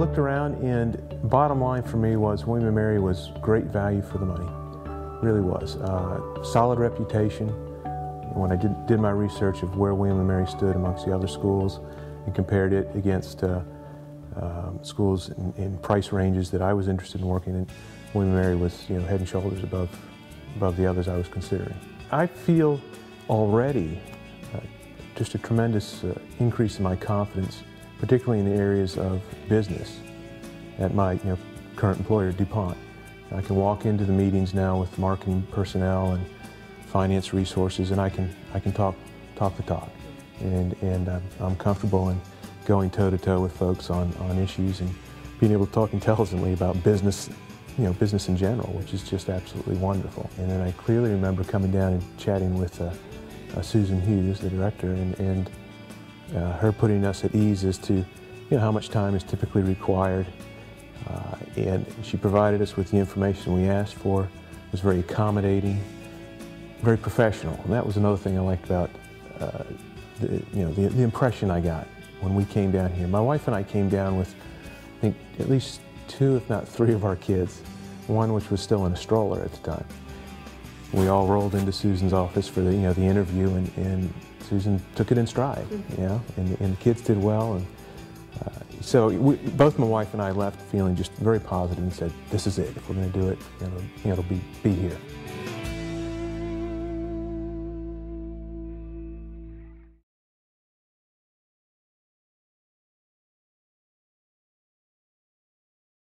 looked around, and bottom line for me was William & Mary was great value for the money, really was. Solid reputation. When I did my research of where William & Mary stood amongst the other schools and compared it against schools in price ranges that I was interested in working in, William & Mary was, you know, head and shoulders above the others I was considering. I feel already just a tremendous increase in my confidence, particularly in the areas of business at my current employer, DuPont. I can walk into the meetings now with marketing personnel and finance resources, and I can talk the talk, and I'm comfortable in going toe-to-toe with folks on issues and being able to talk intelligently about business, business in general, which is just absolutely wonderful. And then I clearly remember coming down and chatting with Susan Hughes, the director, and her putting us at ease as to how much time is typically required. And she provided us with the information we asked for. It was very accommodating, very professional. And that was another thing I liked about the impression I got when we came down here. My wife and I came down with, I think, at least 2, if not 3 of our kids, one which was still in a stroller at the time. We all rolled into Susan's office for the, the interview, and Susan took it in stride, and the kids did well. And, so both my wife and I left feeling just very positive and said, this is it. If we're going to do it, it'll be here.